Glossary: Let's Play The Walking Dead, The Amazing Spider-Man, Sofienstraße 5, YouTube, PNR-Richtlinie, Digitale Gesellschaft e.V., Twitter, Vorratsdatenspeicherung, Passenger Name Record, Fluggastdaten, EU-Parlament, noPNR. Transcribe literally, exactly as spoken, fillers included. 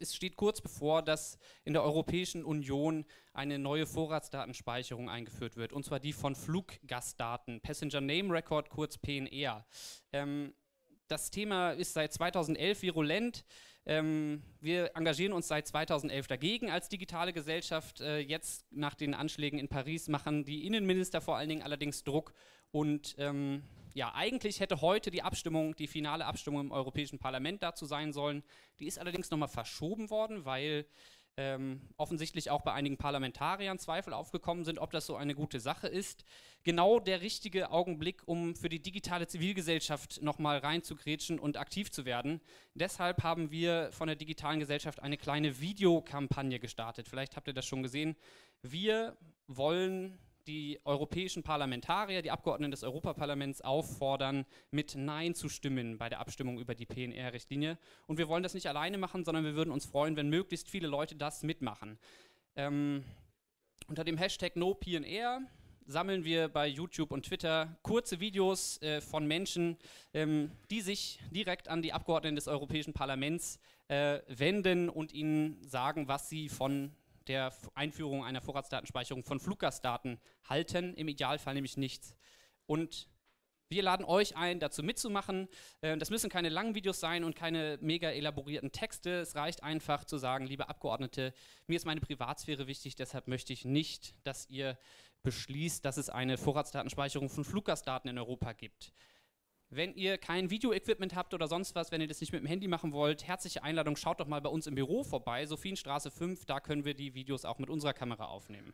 Es steht kurz bevor, dass in der Europäischen Union eine neue Vorratsdatenspeicherung eingeführt wird, und zwar die von Fluggastdaten, Passenger Name Record, kurz P N R. Ähm, das Thema ist seit zweitausendelf virulent. Ähm, wir engagieren uns seit zweitausendelf dagegen als digitale Gesellschaft. Äh, jetzt nach den Anschlägen in Paris machen die Innenminister vor allen Dingen allerdings Druck und ähm, ja, eigentlich hätte heute die Abstimmung, die finale Abstimmung im Europäischen Parlament dazu sein sollen. Die ist allerdings nochmal verschoben worden, weil ähm, offensichtlich auch bei einigen Parlamentariern Zweifel aufgekommen sind, ob das so eine gute Sache ist. Genau der richtige Augenblick, um für die digitale Zivilgesellschaft nochmal reinzugrätschen und aktiv zu werden. Deshalb haben wir von der digitalen Gesellschaft eine kleine Videokampagne gestartet. Vielleicht habt ihr das schon gesehen. Wir wollen die europäischen Parlamentarier, die Abgeordneten des Europaparlaments auffordern, mit Nein zu stimmen bei der Abstimmung über die P N R-Richtlinie. Und wir wollen das nicht alleine machen, sondern wir würden uns freuen, wenn möglichst viele Leute das mitmachen. Ähm, unter dem Hashtag noPNR sammeln wir bei YouTube und Twitter kurze Videos äh, von Menschen, ähm, die sich direkt an die Abgeordneten des Europäischen Parlaments äh, wenden und ihnen sagen, was sie von der Einführung einer Vorratsdatenspeicherung von Fluggastdaten halten, im Idealfall nämlich nichts. Und wir laden euch ein, dazu mitzumachen. Äh, das müssen keine langen Videos sein und keine mega elaborierten Texte. Es reicht einfach zu sagen, liebe Abgeordnete, mir ist meine Privatsphäre wichtig, deshalb möchte ich nicht, dass ihr beschließt, dass es eine Vorratsdatenspeicherung von Fluggastdaten in Europa gibt. Wenn ihr kein Video-Equipment habt oder sonst was, wenn ihr das nicht mit dem Handy machen wollt, herzliche Einladung, schaut doch mal bei uns im Büro vorbei, Sofienstraße fünf, da können wir die Videos auch mit unserer Kamera aufnehmen.